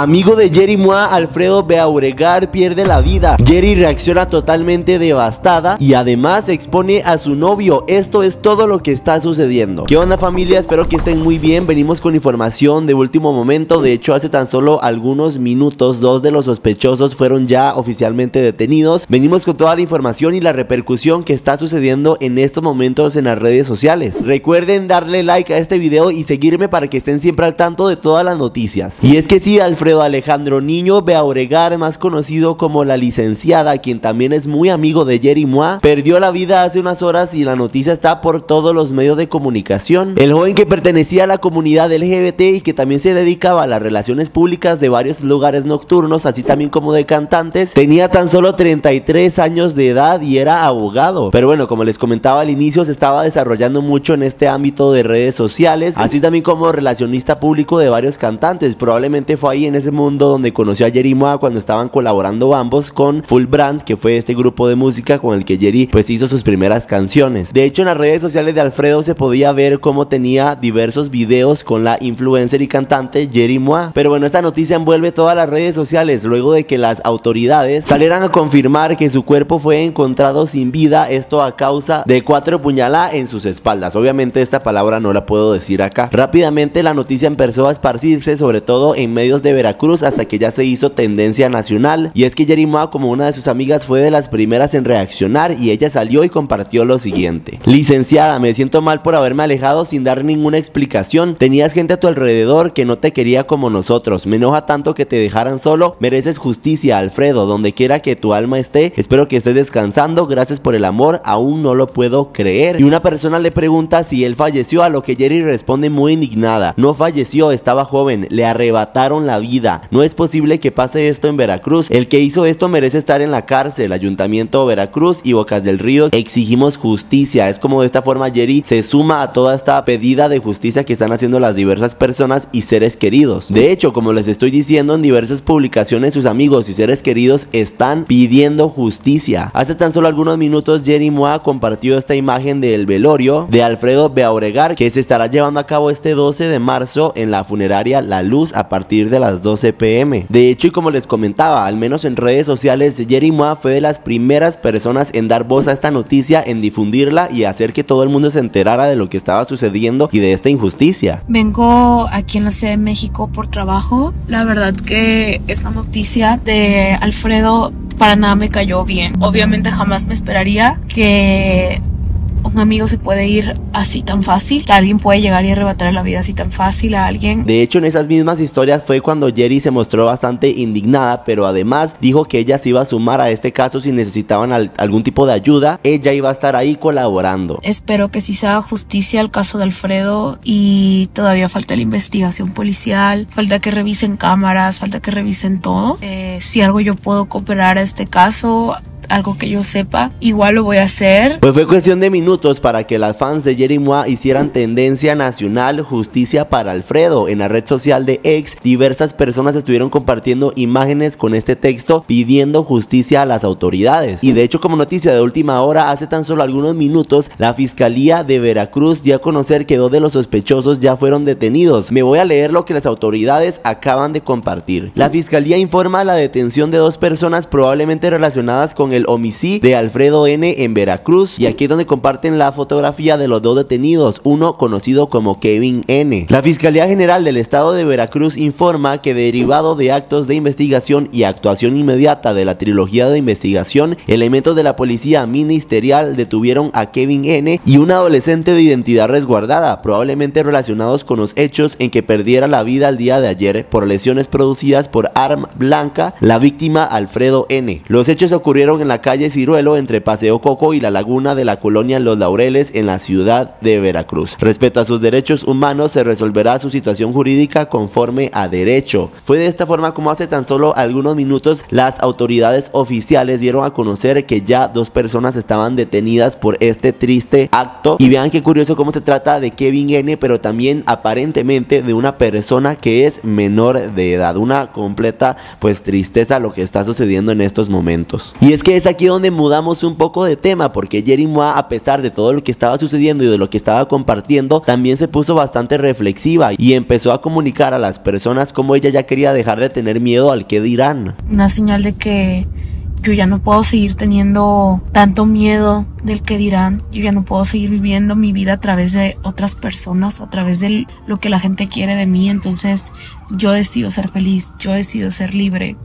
Amigo de Yeri Mua, Alfredo Beauregard pierde la vida. Yeri reacciona totalmente devastada y además expone a su novio. Esto es todo lo que está sucediendo. ¿Qué onda, familia? Espero que estén muy bien. Venimos con información de último momento. De hecho, hace tan solo algunos minutos, dos de los sospechosos fueron ya oficialmente detenidos. Venimos con toda la información y la repercusión que está sucediendo en estos momentos en las redes sociales. Recuerden darle like a este video y seguirme para que estén siempre al tanto de todas las noticias. Y es que sí, Alfredo Alejandro Niño Beauregard, más conocido como La Licenciada, quien también es muy amigo de Yeri Mua, perdió la vida hace unas horas y la noticia está por todos los medios de comunicación. El joven, que pertenecía a la comunidad LGBT y que también se dedicaba a las relaciones públicas de varios lugares nocturnos, así también como de cantantes, tenía tan solo 33 años de edad y era abogado. Pero bueno, como les comentaba al inicio, se estaba desarrollando mucho en este ámbito de redes sociales, así también como relacionista público de varios cantantes. Probablemente fue ahí en ese mundo donde conoció a Yeri Mua cuando estaban colaborando ambos con Full Brand, que fue este grupo de música con el que Yeri pues hizo sus primeras canciones. De hecho, en las redes sociales de Alfredo se podía ver cómo tenía diversos videos con la influencer y cantante Yeri Mua. Pero bueno, esta noticia envuelve todas las redes sociales luego de que las autoridades salieran a confirmar que su cuerpo fue encontrado sin vida, esto a causa de 4 puñaladas en sus espaldas. Obviamente esta palabra no la puedo decir acá. Rápidamente la noticia empezó a esparcirse, sobre todo en medios de Veracruz, hasta que ya se hizo tendencia nacional. Y es que Yeri Mua, como una de sus amigas, fue de las primeras en reaccionar y ella salió y compartió lo siguiente: "Licenciada, me siento mal por haberme alejado sin dar ninguna explicación. Tenías gente a tu alrededor que no te quería como nosotros. Me enoja tanto que te dejaran solo. Mereces justicia, Alfredo, donde quiera que tu alma esté. Espero que estés descansando. Gracias por el amor, aún no lo puedo creer". Y una persona le pregunta si él falleció, a lo que Yeri responde muy indignada: "No falleció, estaba joven, le arrebataron la vida. No es posible que pase esto en Veracruz. El que hizo esto merece estar en la cárcel. Ayuntamiento Veracruz y Bocas del Río, exigimos justicia". Es como de esta forma Yeri se suma a toda esta pedida de justicia que están haciendo las diversas personas y seres queridos. De hecho, como les estoy diciendo, en diversas publicaciones sus amigos y seres queridos están pidiendo justicia. Hace tan solo algunos minutos Yeri Mua compartió esta imagen del velorio de Alfredo Beauregard, que se estará llevando a cabo este 12 de marzo en la funeraria La Luz a partir de las 12 p.m. De hecho, y como les comentaba, al menos en redes sociales, Yeri Mua fue de las primeras personas en dar voz a esta noticia, en difundirla y hacer que todo el mundo se enterara de lo que estaba sucediendo y de esta injusticia. "Vengo aquí en la Ciudad de México por trabajo. La verdad que esta noticia de Alfredo para nada me cayó bien. Obviamente jamás me esperaría que un amigo se puede ir así tan fácil, que alguien puede llegar y arrebatar la vida así tan fácil a alguien". De hecho, en esas mismas historias fue cuando Yeri se mostró bastante indignada, pero además dijo que ella se iba a sumar a este caso. Si necesitaban algún tipo de ayuda, ella iba a estar ahí colaborando. "Espero que sí se haga justicia al caso de Alfredo, y todavía falta la investigación policial, falta que revisen cámaras, falta que revisen todo. Si algo yo puedo cooperar a este caso, algo que yo sepa, igual lo voy a hacer". Pues fue cuestión de minutos para que las fans de Yeri Mua hicieran tendencia nacional: "Justicia para Alfredo". En la red social de X, diversas personas estuvieron compartiendo imágenes con este texto pidiendo justicia a las autoridades. Y de hecho, como noticia de última hora, hace tan solo algunos minutos la Fiscalía de Veracruz dio a conocer que 2 de los sospechosos ya fueron detenidos. Me voy a leer lo que las autoridades acaban de compartir. La Fiscalía informa la detención de 2 personas probablemente relacionadas con el homicidio de Alfredo N. en Veracruz, y aquí es donde comparten la fotografía de los 2 detenidos, uno conocido como Kevin N. La Fiscalía General del Estado de Veracruz informa que, derivado de actos de investigación y actuación inmediata de la trilogía de investigación, elementos de la policía ministerial detuvieron a Kevin N. y un adolescente de identidad resguardada, probablemente relacionados con los hechos en que perdiera la vida el día de ayer por lesiones producidas por arma blanca la víctima Alfredo N. Los hechos ocurrieron en la calle Ciruelo, entre Paseo Coco y la Laguna de la colonia Los Laureles, en la ciudad de Veracruz. Respecto a sus derechos humanos, se resolverá su situación jurídica conforme a derecho. Fue de esta forma como hace tan solo algunos minutos las autoridades oficiales dieron a conocer que ya 2 personas estaban detenidas por este triste acto. Y vean qué curioso cómo se trata de Kevin N., pero también aparentemente de una persona que es menor de edad. Una completa pues tristeza lo que está sucediendo en estos momentos. Y es que que es aquí donde mudamos un poco de tema, porque Yeri Mua, a pesar de todo lo que estaba sucediendo y de lo que estaba compartiendo, también se puso bastante reflexiva y empezó a comunicar a las personas cómo ella ya quería dejar de tener miedo al qué dirán. Una señal de que yo ya no puedo seguir teniendo tanto miedo del que dirán. Yo ya no puedo seguir viviendo mi vida a través de otras personas, a través de lo que la gente quiere de mí. Entonces yo decido ser feliz, yo decido ser libre.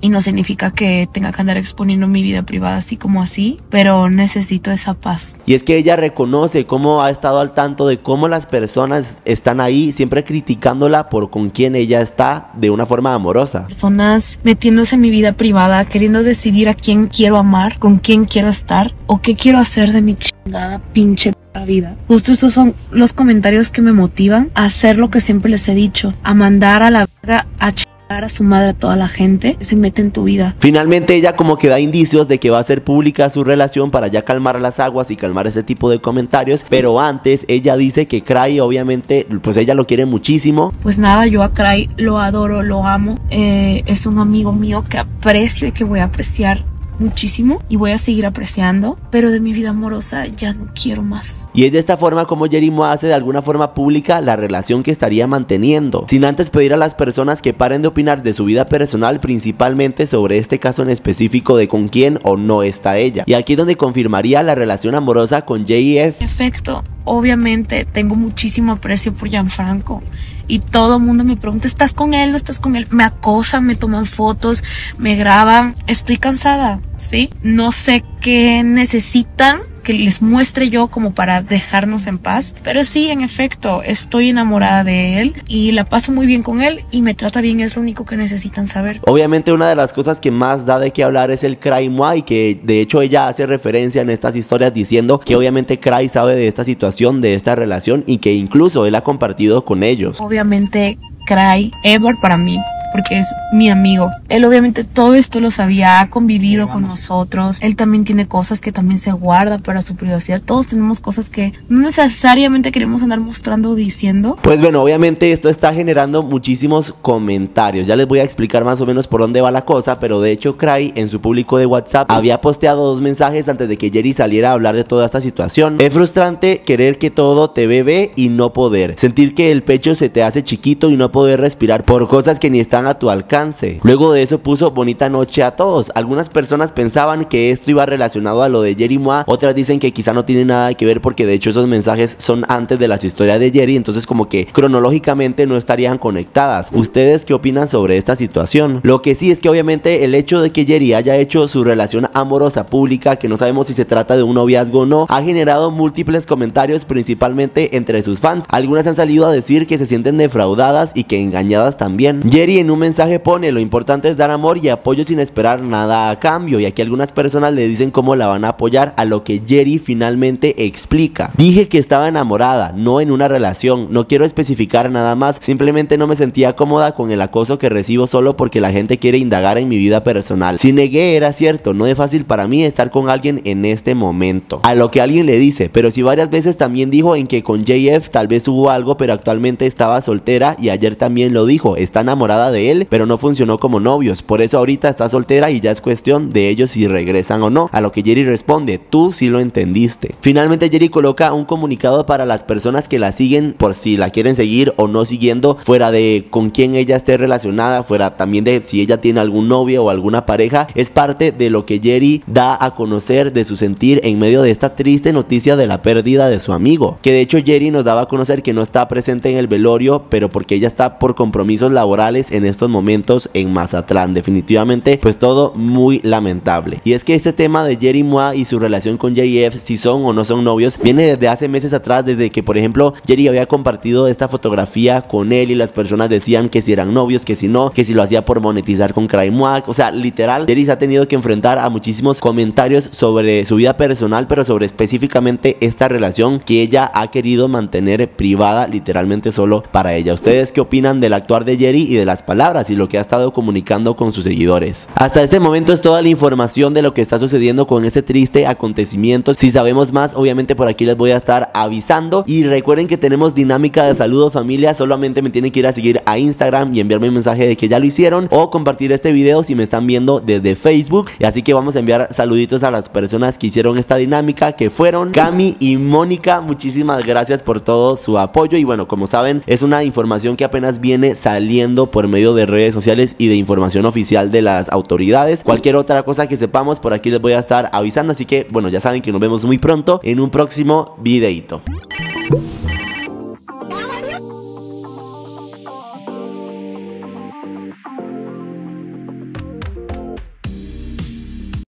Y no significa que tenga que andar exponiendo mi vida privada así como así, pero necesito esa paz. Y es que ella reconoce cómo ha estado al tanto de cómo las personas están ahí, siempre criticándola por con quién ella está de una forma amorosa. Personas metiéndose en mi vida privada, queriendo decidir a quién quiero amar, con quién quiero estar o qué quiero hacer de mi chingada pinche vida. Justo estos son los comentarios que me motivan a hacer lo que siempre les he dicho, a mandar a la verga, a chingar a su madre a toda la gente que se mete en tu vida. Finalmente ella como que da indicios de que va a hacer pública su relación para ya calmar las aguas y calmar ese tipo de comentarios, pero antes ella dice que Cry, obviamente, pues ella lo quiere muchísimo. Pues nada, yo a Cry lo adoro, lo amo, es un amigo mío que aprecio y que voy a apreciar muchísimo y voy a seguir apreciando, pero de mi vida amorosa ya no quiero más. Y es de esta forma como Yeri Mua hace de alguna forma pública la relación que estaría manteniendo, sin antes pedir a las personas que paren de opinar de su vida personal, principalmente sobre este caso en específico de con quién o no está ella. Y aquí es donde confirmaría la relación amorosa con Jey F. Efecto, obviamente tengo muchísimo aprecio por Gianfranco y todo el mundo me pregunta, ¿estás con él? ¿No estás con él? Me acosan, me toman fotos, me graban. Estoy cansada, ¿sí? No sé qué necesitan que les muestre yo como para dejarnos en paz, pero sí, en efecto, estoy enamorada de él y la paso muy bien con él y me trata bien, es lo único que necesitan saber. Obviamente una de las cosas que más da de qué hablar es el Crymua, y que de hecho ella hace referencia en estas historias diciendo que obviamente Cry sabe de esta situación, de esta relación, y que incluso él ha compartido con ellos. Obviamente Cry, Edward para mí, porque es mi amigo. Él obviamente todo esto lo sabía, ha convivido con nosotros. Él también tiene cosas que también se guarda para su privacidad. Todos tenemos cosas que no necesariamente queremos andar mostrando o diciendo. Pues bueno, obviamente esto está generando muchísimos comentarios. Ya les voy a explicar más o menos por dónde va la cosa, pero de hecho Cry en su público de WhatsApp había posteado dos mensajes antes de que Yeri saliera a hablar de toda esta situación. Es frustrante querer que todo te bebe y no poder. Sentir que el pecho se te hace chiquito y no poder respirar por cosas que ni están a tu alcance. Luego de eso puso bonita noche a todos. Algunas personas pensaban que esto iba relacionado a lo de Yeri Mua, otras dicen que quizá no tiene nada que ver, porque de hecho esos mensajes son antes de las historias de Yeri, entonces como que cronológicamente no estarían conectadas. ¿Ustedes qué opinan sobre esta situación? Lo que sí es que obviamente el hecho de que Yeri haya hecho su relación amorosa pública, que no sabemos si se trata de un noviazgo o no, ha generado múltiples comentarios, principalmente entre sus fans. Algunas han salido a decir que se sienten defraudadas y que engañadas también. Yeri en un mensaje pone: lo importante es dar amor y apoyo sin esperar nada a cambio. Y aquí algunas personas le dicen cómo la van a apoyar, a lo que Yeri finalmente explica: dije que estaba enamorada, no en una relación, no quiero especificar nada más, simplemente no me sentía cómoda con el acoso que recibo solo porque la gente quiere indagar en mi vida personal. Si negué era cierto, no es fácil para mí estar con alguien en este momento. A lo que alguien le dice: pero si varias veces también dijo en que con Jey F tal vez hubo algo, pero actualmente estaba soltera y ayer también lo dijo, está enamorada de él, pero no funcionó como novios, por eso ahorita está soltera y ya es cuestión de ellos si regresan o no. A lo que Yeri responde: tú sí lo entendiste. Finalmente Yeri coloca un comunicado para las personas que la siguen, por si la quieren seguir o no siguiendo, fuera de con quién ella esté relacionada, fuera también de si ella tiene algún novio o alguna pareja. Es parte de lo que Yeri da a conocer de su sentir en medio de esta triste noticia de la pérdida de su amigo, que de hecho Yeri nos daba a conocer que no está presente en el velorio, pero porque ella está por compromisos laborales en estos momentos en Mazatlán. Definitivamente pues todo muy lamentable. Y es que este tema de Yeri Mua y su relación con Jey F, si son o no son novios, viene desde hace meses atrás, desde que por ejemplo Yeri había compartido esta fotografía con él y las personas decían que si eran novios, que si no, que si lo hacía por monetizar con Crymua. O sea, literal, Yeri se ha tenido que enfrentar a muchísimos comentarios sobre su vida personal, pero sobre específicamente esta relación que ella ha querido mantener privada, literalmente solo para ella. ¿Ustedes qué opinan del actuar de Yeri y de las palabras palabras y lo que ha estado comunicando con sus seguidores. Hasta este momento es toda la información de lo que está sucediendo con este triste acontecimiento. Si sabemos más, obviamente por aquí les voy a estar avisando. Y recuerden que tenemos dinámica de saludos, familia. Solamente me tienen que ir a seguir a Instagram y enviarme un mensaje de que ya lo hicieron, o compartir este video si me están viendo desde Facebook. Y así que vamos a enviar saluditos a las personas que hicieron esta dinámica, que fueron Cami y Mónica. Muchísimas gracias por todo su apoyo. Y bueno, como saben, es una información que apenas viene saliendo por medio de redes sociales y de información oficial de las autoridades. Cualquier otra cosa que sepamos, por aquí les voy a estar avisando. Así que bueno, ya saben que nos vemos muy pronto en un próximo videito.